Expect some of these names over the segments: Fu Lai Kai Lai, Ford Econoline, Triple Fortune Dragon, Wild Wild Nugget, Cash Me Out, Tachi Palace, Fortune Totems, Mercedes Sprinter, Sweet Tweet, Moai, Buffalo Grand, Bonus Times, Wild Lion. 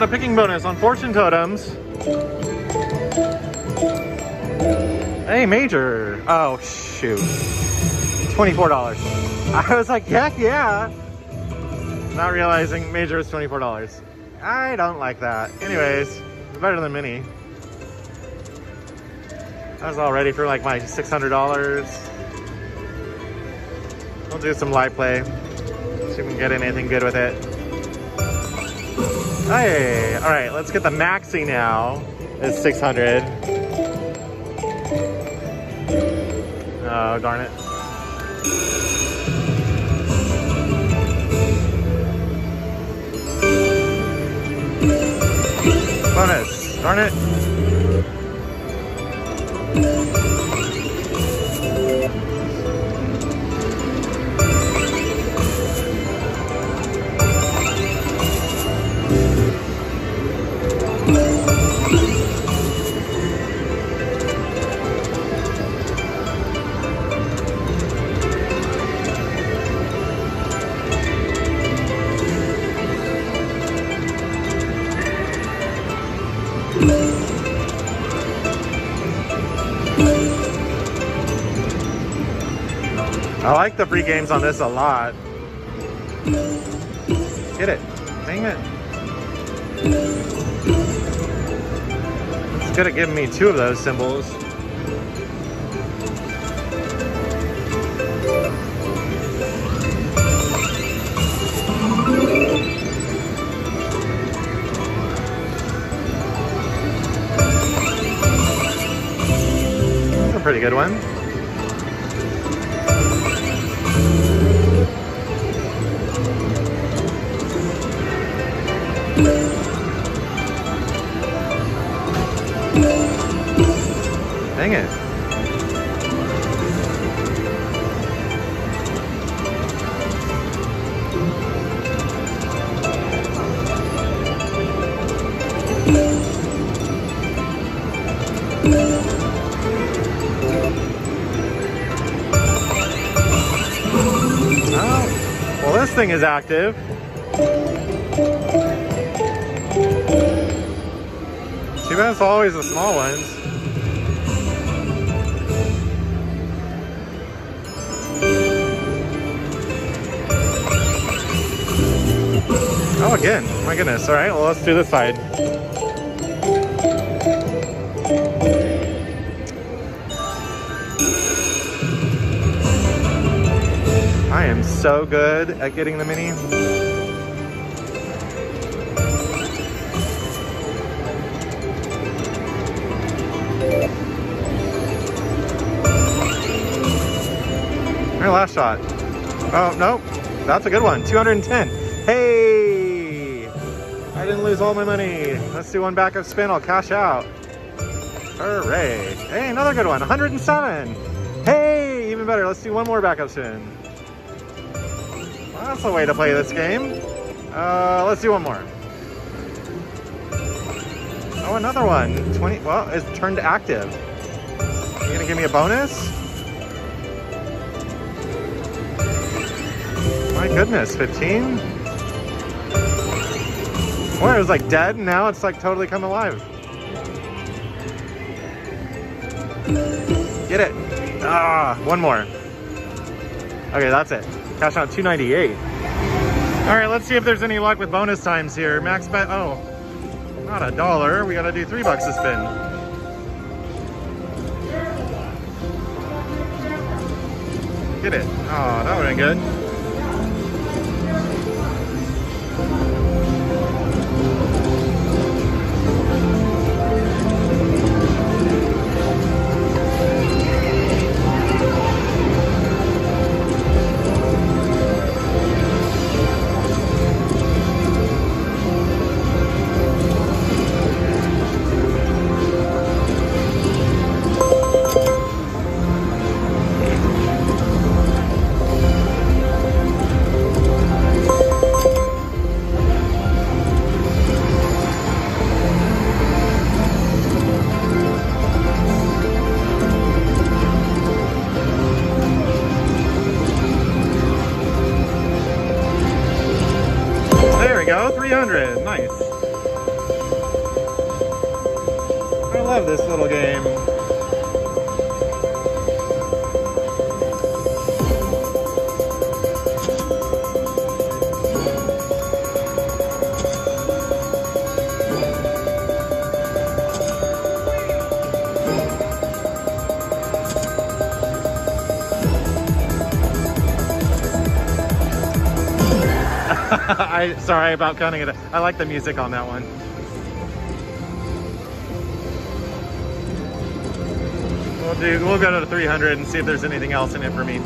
got a picking bonus on fortune totems. Hey, major. Oh, shoot. $24. I was like, heck yeah. Not realizing major is $24. I don't like that. Anyways, better than mini. I was all ready for like my $600. We'll do some live play. See if we can get anything good with it. Hey, all right, let's get the maxi now. It's 600. Oh, darn it. Bonus, darn it. I like the free games on this a lot. Get it. Dang it. It's good at giving me two of those symbols. That's a pretty good one. Dang it. Oh, well, this thing is active. Too bad it's always the small ones. Oh, again. My goodness. All right. Well, let's do this side. I am so good at getting the mini. All right, last shot. Oh, nope. That's a good one. 210. Hey. I didn't lose all my money. Let's do one backup spin, I'll cash out. Hooray. Hey, another good one, 107. Hey, even better, let's do one more backup spin. Well, that's the way to play this game. Let's do one more. Oh, another one, 20, well, it's turned active. Are you gonna give me a bonus? My goodness, 15? Well, it was like dead and now it's like totally come alive. Get it. Ah, one more. Okay, that's it. Cash out 298. All right, let's see if there's any luck with bonus times here. Max bet, oh, not $1. We gotta do $3 a spin. Get it. Oh, that would've been good. Go 300, nice. love this little game. I'm sorry about counting it. I like the music on that one. We'll go to the 300 and see if there's anything else in it for me.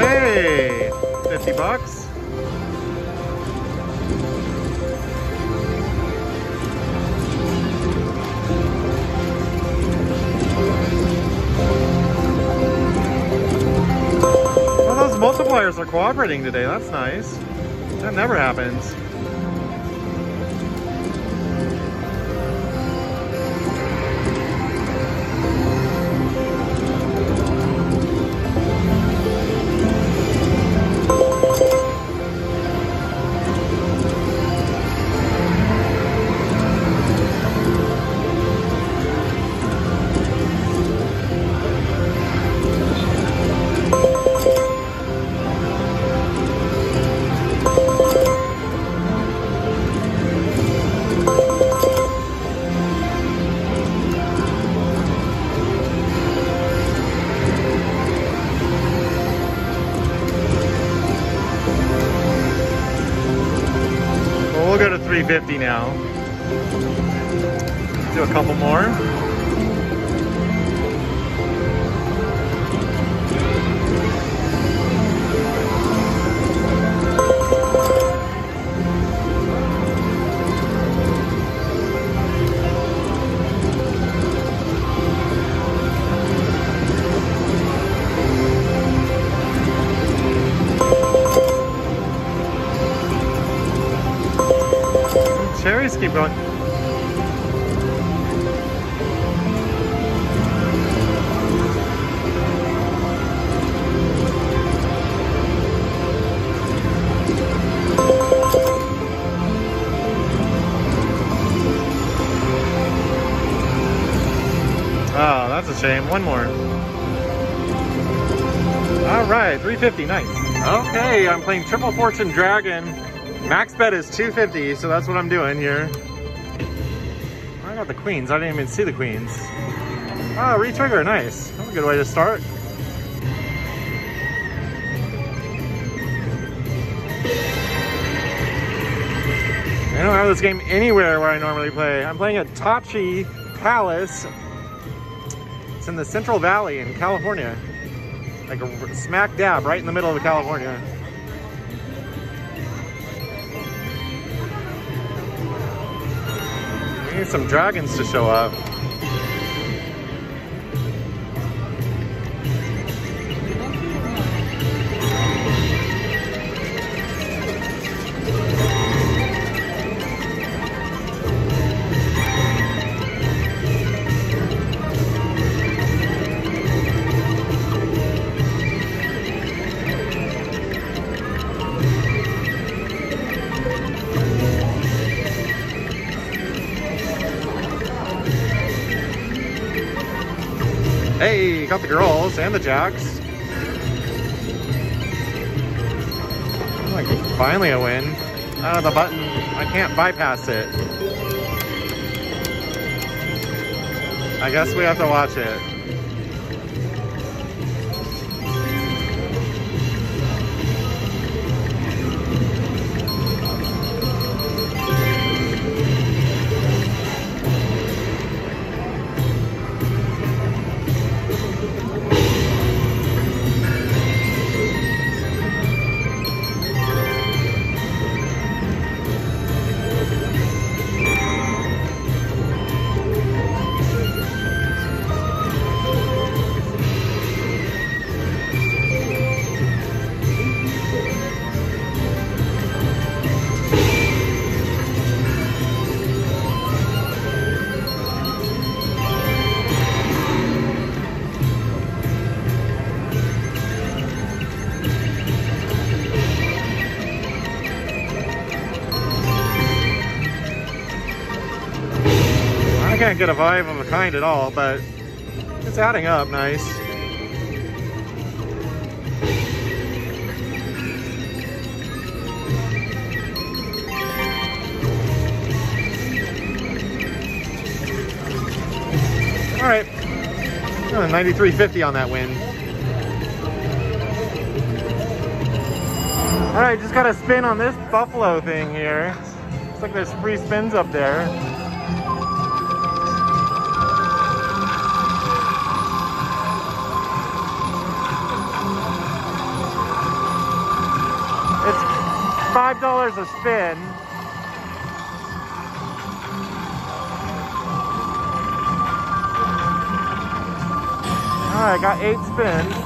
Hey, 50 bucks. Multipliers are cooperating today. That's nice. That never happens. $3.50 now. Do a couple more. Cherries keep going. Oh, that's a shame. One more. All right, $3.50. Nice. Okay, I'm playing Triple Fortune Dragon. Max bet is $2.50, so that's what I'm doing here. I got the queens. I didn't even see the queens. Ah, re-trigger, nice. That's a good way to start. I don't have this game anywhere where I normally play. I'm playing at Tachi Palace. It's in the Central Valley in California. Like a smack dab right in the middle of California. I need some dragons to show up. Hey, got the girls and the jacks. Like finally a win. Ah, the button. I can't bypass it. I guess we have to watch it. I can't get a vibe of a kind at all, but it's adding up nice. All right, 93.50 on that win. All right, just got a spin on this buffalo thing here. Looks like there's free spins up there. It's $5 a spin. All right, got 8 spins.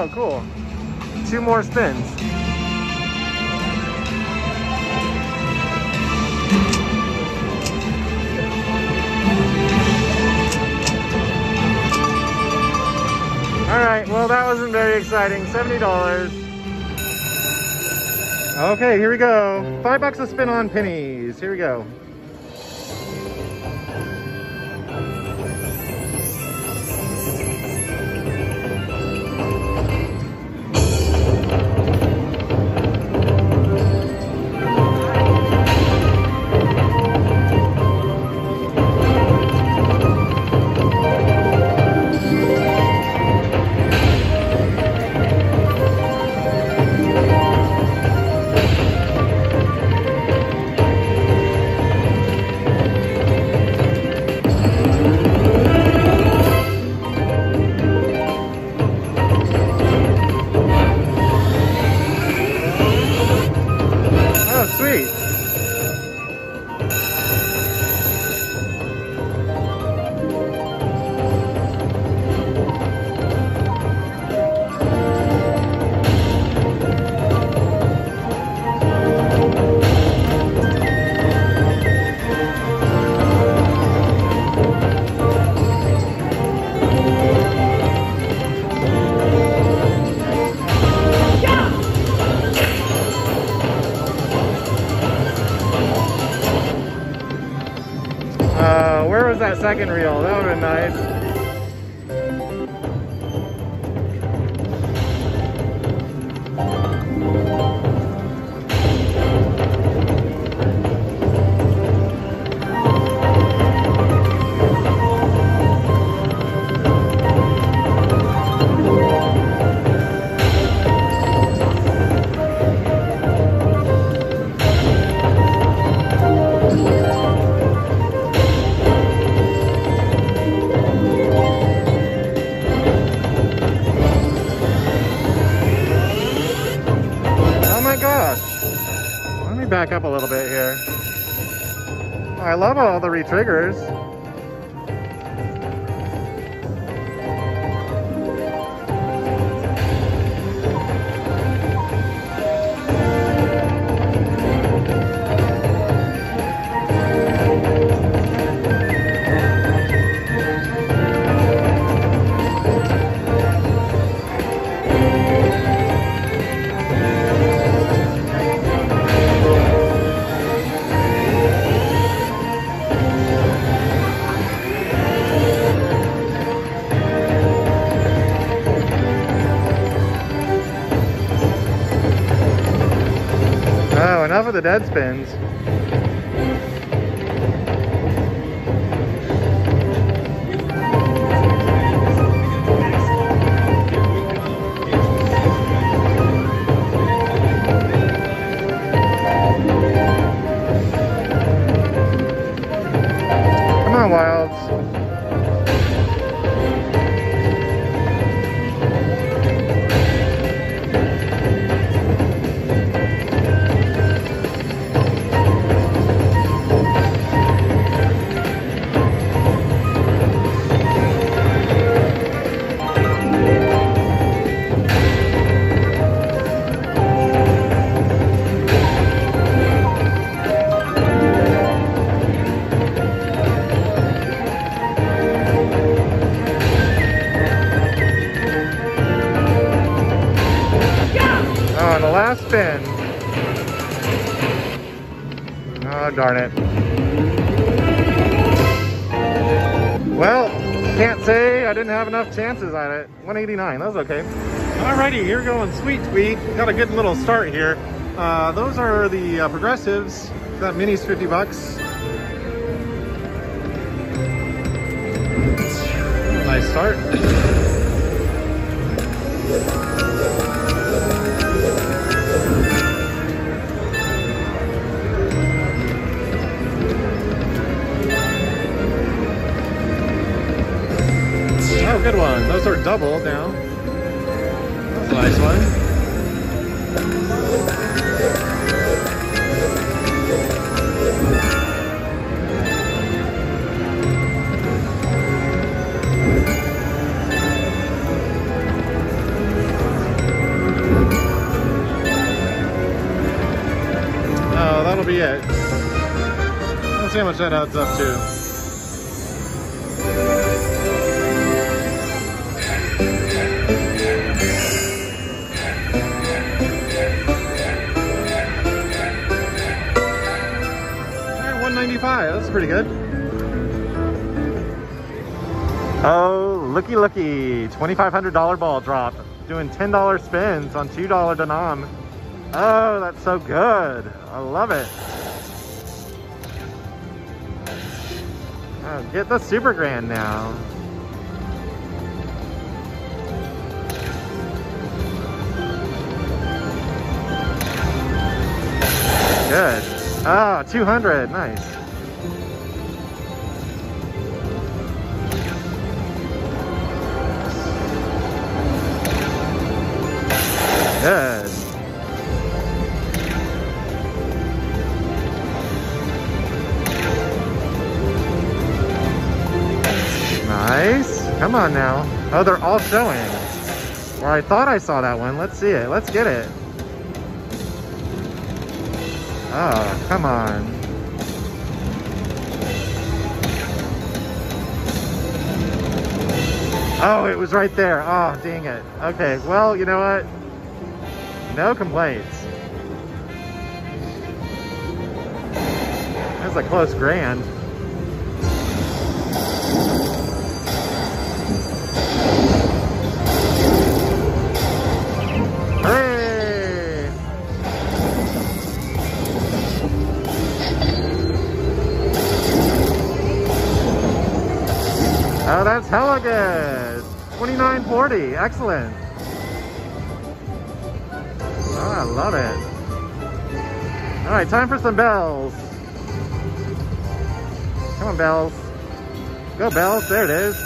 Oh, cool. 2 more spins. All right, well, that wasn't very exciting. $70. Okay, here we go. $5 a spin on pennies. Here we go. That second reel, that would have been nice. Back up a little bit here. I love all the re-triggers. Enough of the dead spins. Come on, Wilds. Aspen. Oh, darn it. Well, can't say I didn't have enough chances on it. 189, that was okay. Alrighty, you're going sweet, Tweet. Got a good little start here. Those are the progressives. That mini's 50 bucks. Nice start. Oh, good one. Those are double down. That's a nice one. Oh, that'll be it. Let's see how much that adds up to. That's pretty good. Oh, looky, looky. $2,500 ball drop. Doing $10 spins on $2 denom. Oh, that's so good. I love it. Oh, get the super grand now. Good. Ah, oh, 200. Nice. Good. Nice. Come on now. Oh, they're all showing. Well, I thought I saw that one. Let's see it. Let's get it. Oh, come on. Oh, it was right there. Oh, dang it. Okay, well, you know what? No complaints. That's a close grand. Hooray! Oh, that's hella good. 2940. Excellent. Oh, I love it. All right, time for some bells. Come on, bells. Go, bells. There it is.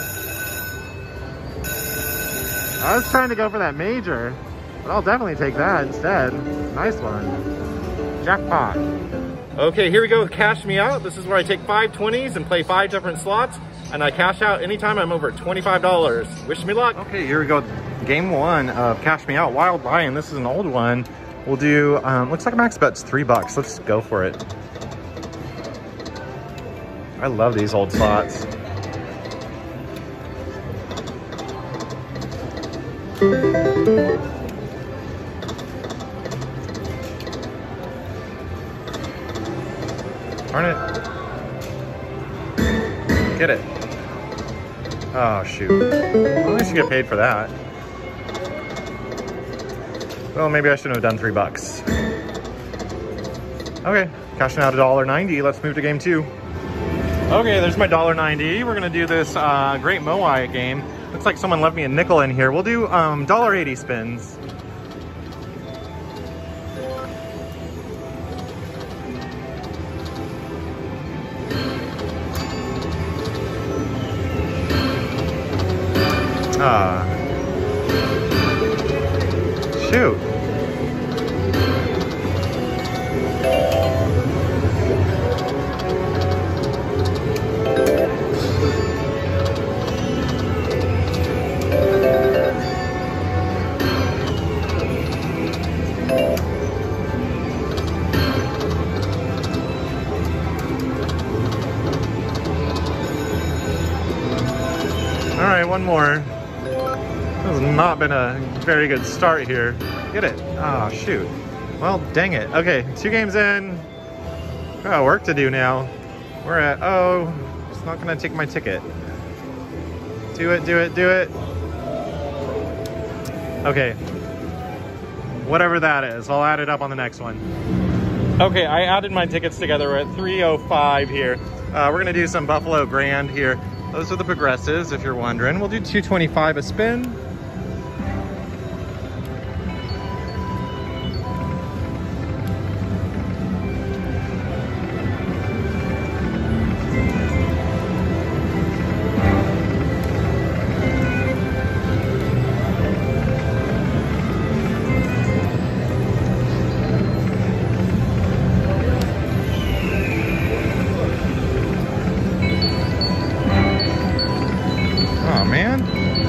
I was trying to go for that major, but I'll definitely take that instead. Nice one. Jackpot. Okay, here we go with Cash Me Out. This is where I take 5 20s and play 5 different slots, and I cash out anytime I'm over $25. Wish me luck. Okay, here we go. Game 1 of Cash Me Out, Wild Lion. This is an old one. We'll do, looks like max bet's $3. Let's go for it. I love these old slots. Darn it. Get it. Oh, shoot. At least you get paid for that. Well, maybe I shouldn't have done $3. Okay, cashing out $1.90. Let's move to game 2. Okay, there's my $1.90. We're gonna do this great Moai game. Looks like someone left me a nickel in here. We'll do $1.80 spins. Shoot. All right, one more. This has not been a very good start here. Get it. Oh, shoot. Well, dang it. Okay, 2 games in. Oh, work to do now. We're at, oh, it's not gonna take my ticket. Do it, do it, do it. Okay. Whatever that is, I'll add it up on the next one. Okay, I added my tickets together. We're at 305 here. We're gonna do some Buffalo Grand here. Those are the progressives, if you're wondering. We'll do 225 a spin.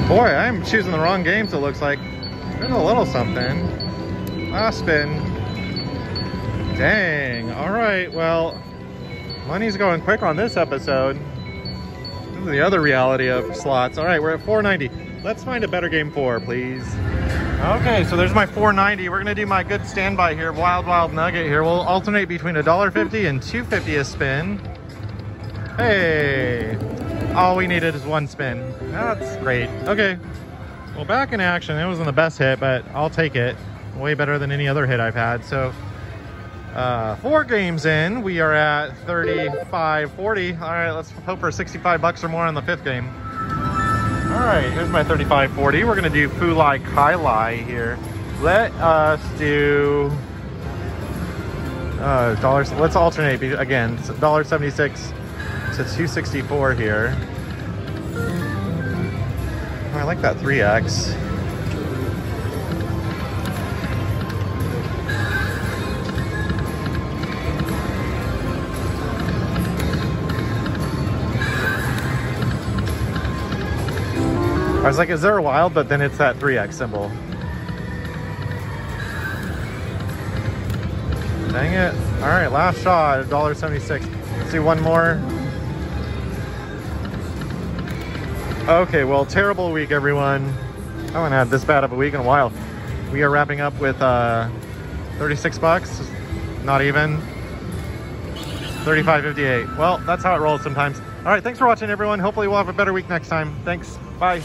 Boy, I'm choosing the wrong games, it looks like. There's a little something. Last spin. Dang. All right, well, money's going quick on this episode. This is the other reality of slots. All right, we're at 490. Let's find a better game 4, please. Okay, so there's my 490. We're gonna do my good standby here, Wild Wild Nugget here. We'll alternate between $1.50 and $2.50 a spin. Hey. All we needed is 1 spin. That's great. Okay, well, back in action. It wasn't the best hit, but I'll take it. Way better than any other hit I've had. So 4 games in, we are at 3540. All right, let's hope for 65 bucks or more on the 5th game. All right, here's my 3540. We're gonna do Fu Lai Kai Lai here. Let us do dollars. Let's alternate again. $1.76. to $2.64 here. Oh, I like that 3x. I was like, is there a wild? But then it's that 3x symbol. Dang it. All right, last shot at $1.76. Let's do one more. Okay, well, terrible week, everyone. I haven't had this bad of a week in a while. We are wrapping up with 36 bucks, not even. 35.58. Well, that's how it rolls sometimes. All right, thanks for watching, everyone. Hopefully we'll have a better week next time. Thanks, bye.